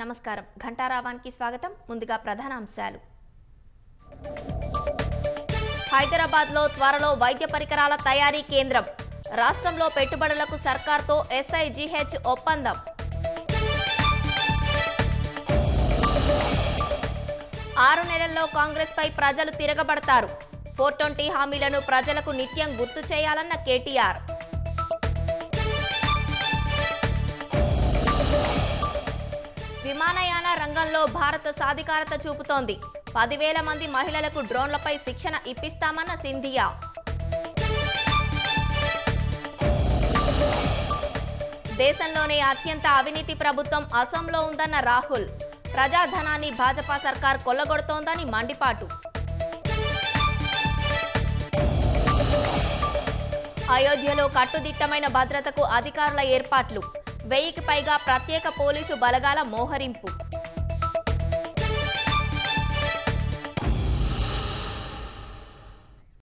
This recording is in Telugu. నమస్కారం ఘంటారావానికి స్వాగతం ముందుగా ప్రధాన అంశాలు హైదరాబాద్ లో త్వరలో వైద్య పరికరాల తయారీ కేంద్రం రాష్ట్రంలో పెట్టుబడులకు సర్కార్ తో SIGH ఒప్పందం ఆరు నెలల్లో కాంగ్రెస్ పై ప్రజలు తిరగబడతారు 420 హామీలను ప్రజలకు నిత్యం గుర్తు చేయాలన్న కేటీఆర్ విమానయాన రంగంలో భారత సాధికారత చూపుతోంది 10,000 మంది మహిళలకు డ్రోన్లపై శిక్షణ ఇప్పిస్తామన్న సింధియా దేశంలోనే అత్యంత అవినీతి ప్రభుత్వం అసోంలో ఉందన్న రాహుల్ ప్రజాధనాన్ని భాజపా సర్కార్ కొల్లగొడుతోందని మండిపాటు అయోధ్యలో కట్టుదిట్టమైన భద్రతకు అధికారుల ఏర్పాట్లు 1000కి పైగా ప్రత్యేక పోలీసు బలగాల మోహరింపు